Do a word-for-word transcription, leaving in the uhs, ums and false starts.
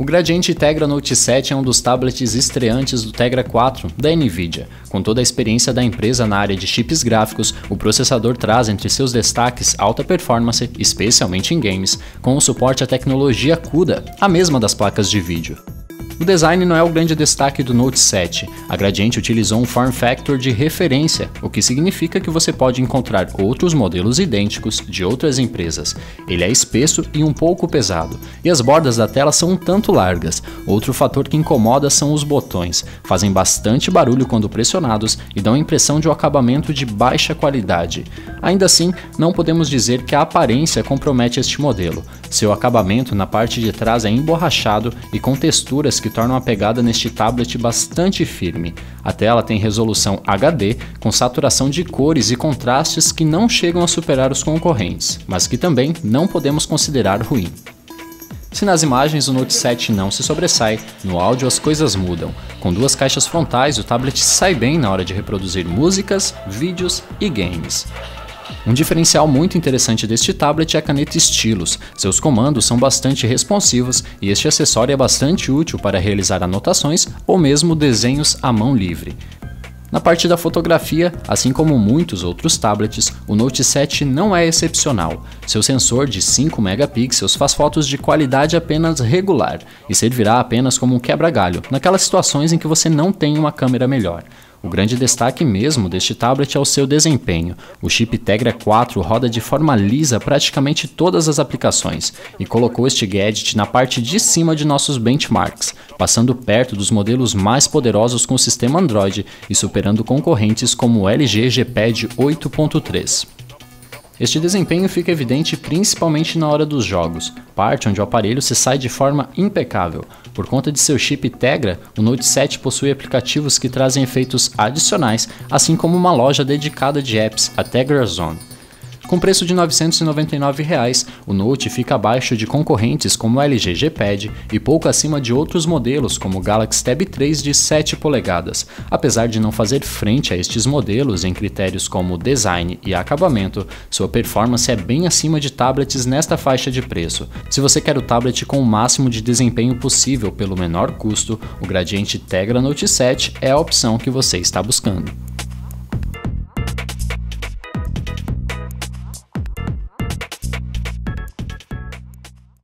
O Gradiente Tegra Note sete é um dos tablets estreantes do Tegra quatro da Nvidia. Com toda a experiência da empresa na área de chips gráficos, o processador traz entre seus destaques alta performance, especialmente em games, com o suporte à tecnologia CUDA, a mesma das placas de vídeo. O design não é o grande destaque do Note sete. A Gradiente utilizou um form factor de referência, o que significa que você pode encontrar outros modelos idênticos de outras empresas. Ele é espesso e um pouco pesado, e as bordas da tela são um tanto largas. Outro fator que incomoda são os botões. Fazem bastante barulho quando pressionados e dão a impressão de um acabamento de baixa qualidade. Ainda assim, não podemos dizer que a aparência compromete este modelo. Seu acabamento na parte de trás é emborrachado e com texturas que tornam a pegada neste tablet bastante firme. A tela tem resolução H D, com saturação de cores e contrastes que não chegam a superar os concorrentes, mas que também não podemos considerar ruim. Se nas imagens o Note sete não se sobressai, no áudio as coisas mudam. Com duas caixas frontais, o tablet sai bem na hora de reproduzir músicas, vídeos e games. Um diferencial muito interessante deste tablet é a caneta Estilos. Seus comandos são bastante responsivos e este acessório é bastante útil para realizar anotações ou mesmo desenhos à mão livre. Na parte da fotografia, assim como muitos outros tablets, o Note sete não é excepcional. Seu sensor de cinco megapixels faz fotos de qualidade apenas regular e servirá apenas como um quebra-galho naquelas situações em que você não tem uma câmera melhor. O grande destaque mesmo deste tablet é o seu desempenho. O chip Tegra quatro roda de forma lisa praticamente todas as aplicações e colocou este gadget na parte de cima de nossos benchmarks, passando perto dos modelos mais poderosos com o sistema Android e superando concorrentes como o L G G-Pad oito ponto três. Este desempenho fica evidente principalmente na hora dos jogos, parte onde o aparelho se sai de forma impecável. Por conta de seu chip Tegra, o Note sete possui aplicativos que trazem efeitos adicionais, assim como uma loja dedicada de apps, a Tegra Zone. Com preço de novecentos e noventa e nove reais, o Note fica abaixo de concorrentes como o L G G-Pad e pouco acima de outros modelos como o Galaxy Tab três de sete polegadas. Apesar de não fazer frente a estes modelos em critérios como design e acabamento, sua performance é bem acima de tablets nesta faixa de preço. Se você quer o tablet com o máximo de desempenho possível pelo menor custo, o Gradiente Tegra Note sete é a opção que você está buscando.